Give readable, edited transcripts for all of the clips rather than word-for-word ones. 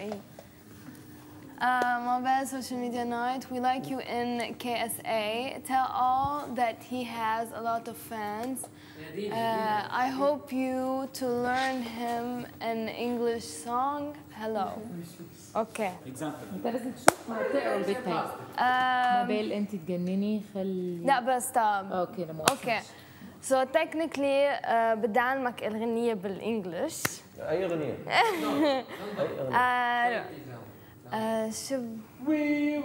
رأيي. Mabel, social media night. We like you in KSA. Tell all that he has a lot of fans. I hope you to learn him an English song. Hello. Okay. Example. أنت لازم تشوف منطقة والبيت تاني. Mabel, أنت تجنني خلي. لا بس stop. أوكي أنا موافقة. Okay. So technically, بدي أعلمك الغنية بالإنجليش. أي غنية؟ أي غنية؟ We will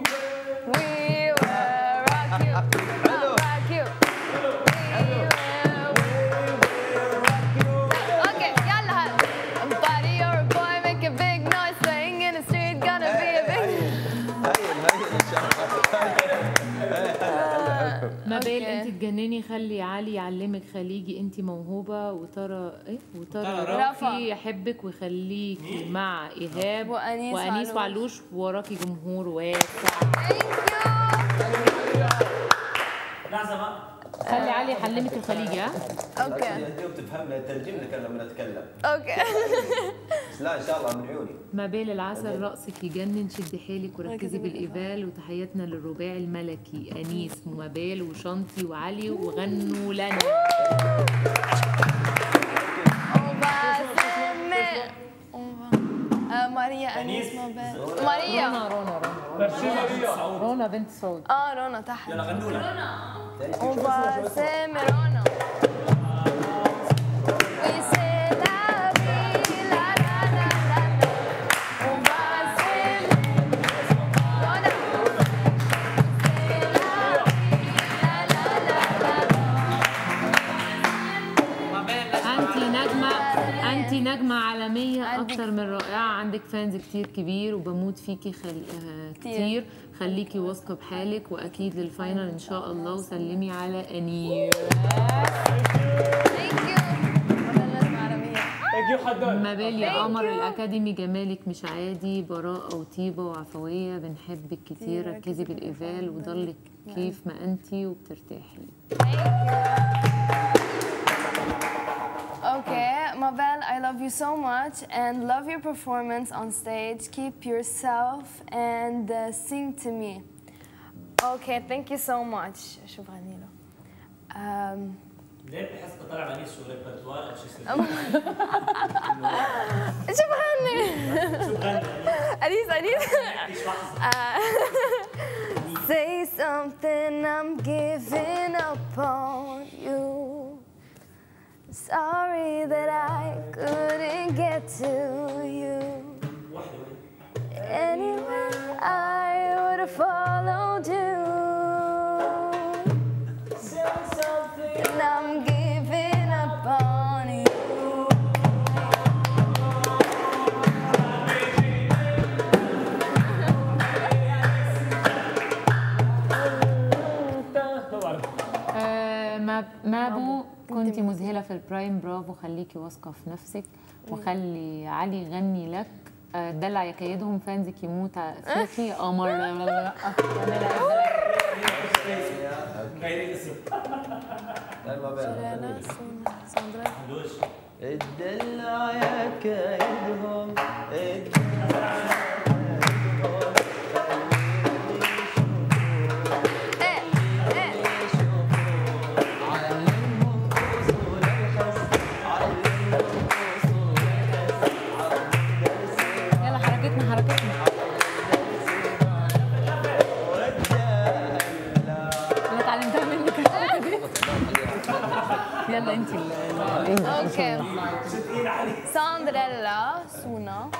rock you, rock you. We will rock you. Okay, yalla hal. Buddy, you're a boy, make a big noise, playing in the street, gonna be a big. Mabel, أنت تجنني خلي علي يعلمك خليجي أنت موهوبة وترى رافي يحبك ويخليكي مع إيهاب وأنيس وعلوش وراكي جمهور واسع. لحظة بقى خلي علي يعلمك الخليجي. ها أوكي دي بتفهمها ترجم لك لما نتكلم. أوكي لا إن شاء الله من عيوني. مابيل العسل رأسك يجنن، شدي حيلك وركزي بالإيفال، وتحياتنا للرباع الملكي أنيس ومابيل وشنطي وعلي، وغنوا لنا. ماريا أنيس مابيل ماريا رونا بنت سعود. رونا تحت. يلا غنوا لنا. وباسم رونا. نجمة عالمية أكتر من رائعة، عندك فانز كتير كبير وبموت فيكي كتير، خليكي واثقة بحالك وأكيد للفاينل إن شاء الله، وسلمي على أنيس. مابيل يا قمر الأكاديمي جمالك مش عادي، براءة وطيبة وعفوية، بنحبك كتير، ركزي بالإيفال وضلك كيف ما أنتي وبترتاحي. Okay, Mabel, I love you so much and love your performance on stage. Keep yourself and sing to me. Okay, thank you so much. شوف غنيله. ليه بحس بطلع عليه شو ريبرتوار أو شو اسمه؟ شوف غني. شوف غني. أنيس. Say something I'm giving up on you. Sorry that I couldn't get to you. Anyway, I would have followed you. Say something. And I'm giving up on you. Mabel. كنتي مذهلة في البرايم، برافو، خليكي واثقة في نفسك وخلي علي يغني لك، دلع يكيدهم فانزك يموت فيكي يا قمر. الدلع يكيدهم اوكي ساندريلا سونا.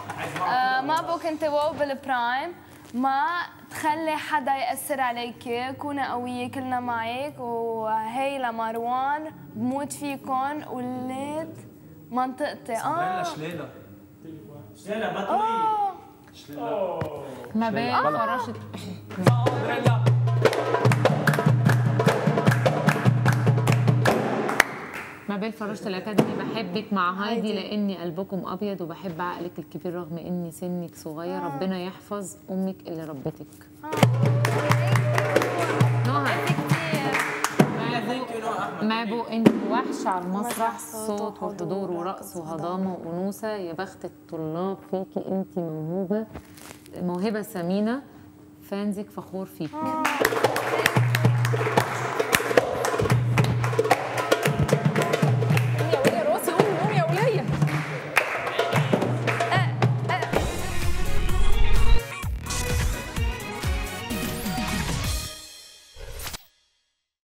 مابو كنت واو بالبرايم، ما تخلي حدا ياثر عليكي، كوني قويه كلنا معك، وهي لمروان بموت فيكم، وليت منطقتي. شليله شليله بطويه شليله مابيل فرشت ساندريلا. مابيل فرشت الأكاديمي، بحبك مع هايدي لأني قلبكم أبيض وبحب عقلك الكبير رغم إني سنك صغير، ربنا يحفظ أمك اللي ربتك. نهى مابو انت وحشه على المسرح، صوت وحضور ورقص وهضامه وانوثه. يا بخت الطلاب فيكي، انت موهوبه، موهبه ثمينه، فانزك فخور فيك.